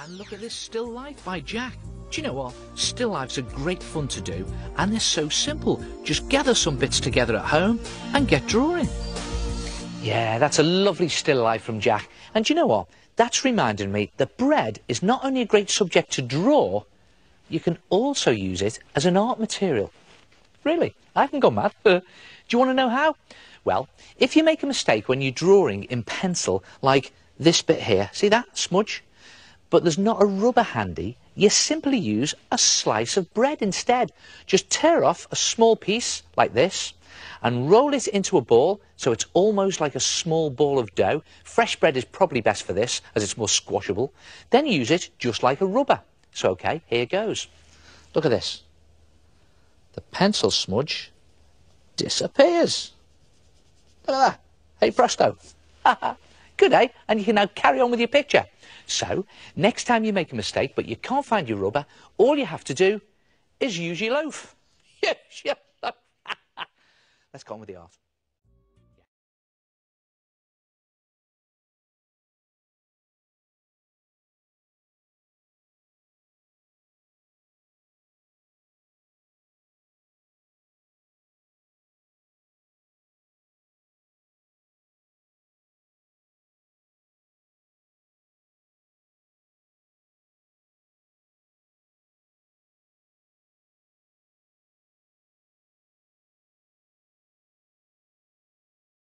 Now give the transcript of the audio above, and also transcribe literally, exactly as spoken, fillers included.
And look at this still life by Jack. Do you know what? Still lives are great fun to do, and they're so simple. Just gather some bits together at home and get drawing. Yeah, that's a lovely still life from Jack. And do you know what? That's reminded me that bread is not only a great subject to draw, you can also use it as an art material. Really, I haven't gone mad. Do you want to know how? Well, if you make a mistake when you're drawing in pencil, like this bit here, see that smudge? But there's not a rubber handy, you simply use a slice of bread instead. Just tear off a small piece like this and roll it into a ball so it's almost like a small ball of dough. Fresh bread is probably best for this as it's more squashable. Then use it just like a rubber. So, okay, here goes. Look at this. The pencil smudge disappears. Look at that. Hey, presto. Good, eh? And you can now carry on with your picture. So, next time you make a mistake but you can't find your rubber, all you have to do is use your loaf. Use your loaf. Let's go on with the art.